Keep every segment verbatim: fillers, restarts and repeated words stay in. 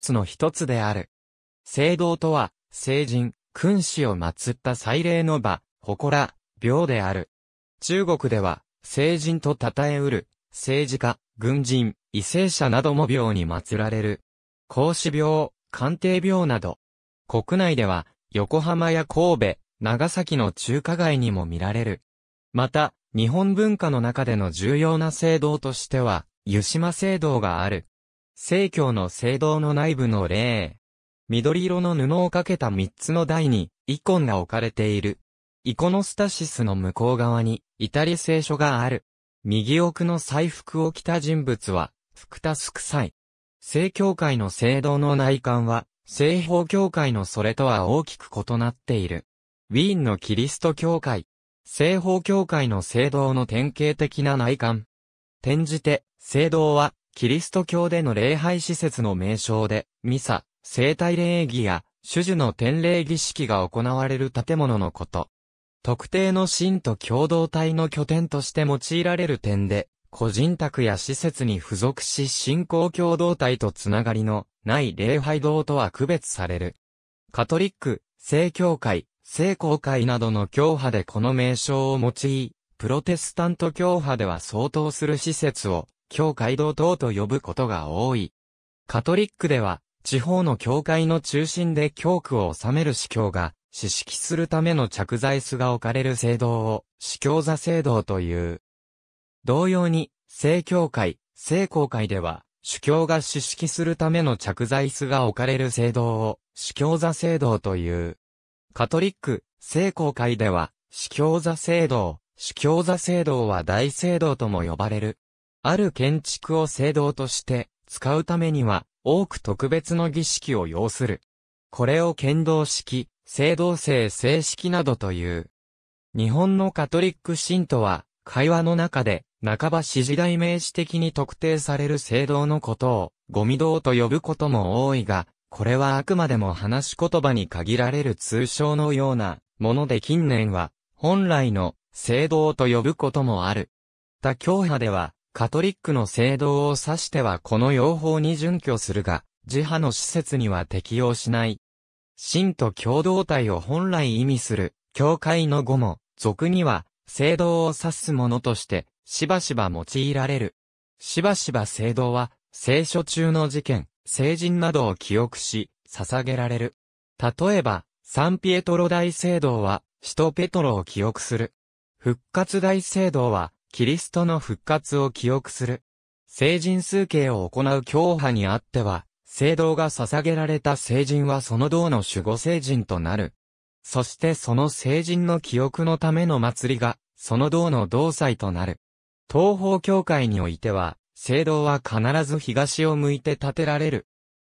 つの一つである。聖堂とは、聖人、君子を祀った祭礼の場、祠、廟である。中国では、聖人と称えうる、政治家、軍人、為政者なども廟に祀られる。孔子廟、関帝廟など。国内では、横浜や神戸、長崎の中華街にも見られる。また、日本文化の中での重要な聖堂としては、湯島聖堂がある。正教の聖堂の内部の例。緑色の布をかけたみっつの台に、イコンが置かれている。イコノスタシスの向こう側に、イタリ聖書がある。右奥の祭服を着た人物は、福多スク祭。正教会の聖堂の内観は、西方教会のそれとは大きく異なっている。ウィーンのキリスト教会。西方教会の聖堂の典型的な内観。転じて、聖堂は、キリスト教での礼拝施設の名称で、ミサ、聖体礼儀や、種々の典礼儀式が行われる建物のこと。特定の信徒共同体の拠点として用いられる点で、個人宅や施設に付属し信仰共同体とつながりのない礼拝堂とは区別される。カトリック、正教会、正公会などの教派でこの名称を用い、プロテスタント教派では相当する施設を教会堂等と呼ぶことが多い。カトリックでは地方の教会の中心で教区を治める司教が、司式するための着座椅子が置かれる聖堂を、司教座聖堂という。同様に、正教会、正公会では、主教が司式するための着座椅子が置かれる聖堂を、司教座聖堂という。カトリック、正公会では、司教座聖堂、司教座聖堂は大聖堂とも呼ばれる。ある建築を聖堂として、使うためには、多く特別の儀式を要する。これを献堂式、聖堂制正式などという。日本のカトリック信徒は、会話の中で、半ば指示代名詞的に特定される聖堂のことを、五味堂と呼ぶことも多いが、これはあくまでも話し言葉に限られる通称のようなもので近年は、本来の聖堂と呼ぶこともある。他教派では、カトリックの聖堂を指してはこの用法に準拠するが、自派の施設には適用しない。信徒共同体を本来意味する、教会の語も、俗には、聖堂を指すものとして、しばしば用いられる。しばしば聖堂は、聖書中の事件、聖人などを記憶し、捧げられる。例えば、サンピエトロ大聖堂は、使徒ペトロを記憶する。復活大聖堂は、キリストの復活を記憶する。聖人崇敬を行う教派にあっては、聖堂が捧げられた聖人はその堂の守護聖人となる。そしてその聖人の記憶のための祭りが、その堂の堂祭となる。東方教会においては、聖堂は必ず東を向いて建てられる。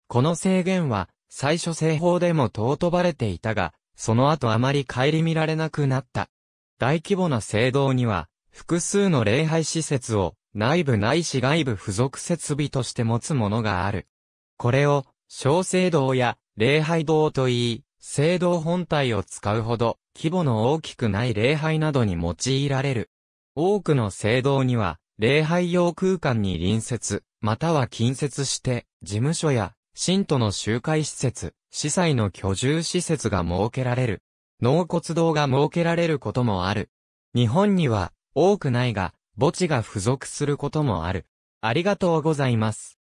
この制限は、最初西方でも尊ばれていたが、その後あまり顧みられなくなった。大規模な聖堂には、複数の礼拝施設を、内部ないし外部付属設備として持つものがある。これを、小聖堂や礼拝堂といい、聖堂本体を使うほど、規模の大きくない礼拝などに用いられる。多くの聖堂には、礼拝用空間に隣接、または近接して、事務所や、信徒の集会施設、司祭の居住施設が設けられる。納骨堂が設けられることもある。日本には、多くないが、墓地が付属することもある。ありがとうございます。